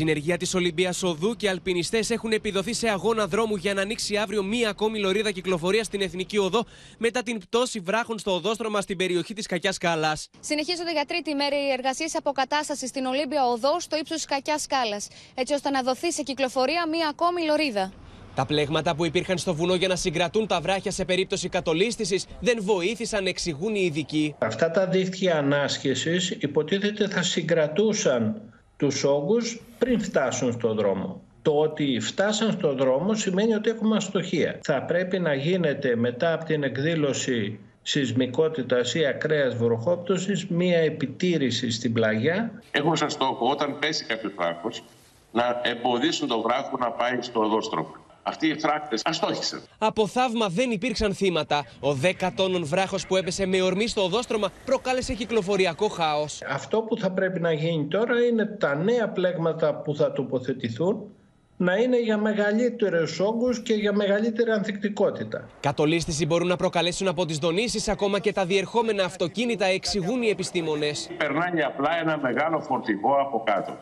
Συνεργεία της Ολυμπίας Οδού και αλπινιστές έχουν επιδοθεί σε αγώνα δρόμου για να ανοίξει αύριο μία ακόμη λωρίδα κυκλοφορίας στην Εθνική Οδό μετά την πτώση βράχων στο οδόστρωμα στην περιοχή της Κακιάς Σκάλας. Συνεχίζονται για τρίτη μέρα οι εργασίες αποκατάστασης στην Ολύμπια Οδό στο ύψος της Κακιάς Σκάλας, έτσι ώστε να δοθεί σε κυκλοφορία μία ακόμη λωρίδα. Τα πλέγματα που υπήρχαν στο βουνό για να συγκρατούν τα βράχια σε περίπτωση κατολίσθησης δεν βοήθησαν, εξηγούν οι ειδικοί. Αυτά τα δίχτυα ανάσχεσης υποτίθεται θα συγκρατούσαν τους όγκους πριν φτάσουν στον δρόμο. Το ότι φτάσαν στον δρόμο σημαίνει ότι έχουμε αστοχία. Θα πρέπει να γίνεται μετά από την εκδήλωση σεισμικότητας ή ακραίας βροχόπτωσης μία επιτήρηση στην πλαγιά. Έχουμε σαν στόχο όταν πέσει κάποιος βράχος να εμποδίσουν τον βράχο να πάει στο οδόστρωμα. Αυτοί οι θράκτες αστόχησαν. Από θαύμα δεν υπήρξαν θύματα. Ο 10 τόνων βράχος που έπεσε με ορμή στο οδόστρωμα προκάλεσε κυκλοφοριακό χάος. Αυτό που θα πρέπει να γίνει τώρα είναι τα νέα πλέγματα που θα τοποθετηθούν να είναι για μεγαλύτερους όγκους και για μεγαλύτερη ανθεκτικότητα. Κατολίσθηση μπορούν να προκαλέσουν από τις δονήσεις ακόμα και τα διερχόμενα αυτοκίνητα, εξηγούν οι επιστήμονες. Περνάει απλά ένα μεγάλο φορτηγό από κάτω.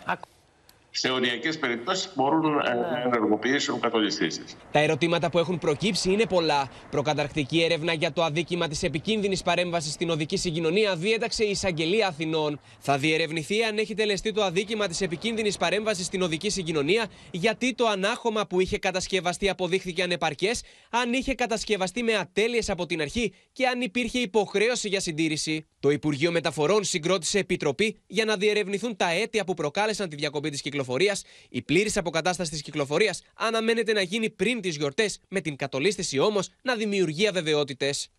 Σε οριακές περιπτώσεις μπορούν να ενεργοποιήσουν κατολισθήσεις. Τα ερωτήματα που έχουν προκύψει είναι πολλά. Προκαταρκτική έρευνα για το αδίκημα της επικίνδυνης παρέμβασης στην οδική συγκοινωνία διέταξε η Εισαγγελία Αθηνών. Θα διερευνηθεί αν έχει τελεστεί το αδίκημα της επικίνδυνης παρέμβασης στην οδική συγκοινωνία, γιατί το ανάχωμα που είχε κατασκευαστεί αποδείχθηκε ανεπαρκές, αν είχε κατασκευαστεί με ατέλειες από την αρχή και αν υπήρχε υποχρέωση για συντήρηση. Το Υπουργείο Μεταφορών συγκρότησε επιτροπή για να διερευνηθούν τα αίτια που προκάλεσαν τη διακοπή της κυκλοφορίας. Η πλήρης αποκατάσταση της κυκλοφορίας αναμένεται να γίνει πριν τις γιορτές, με την κατολίσθηση όμως να δημιουργεί αβεβαιότητες.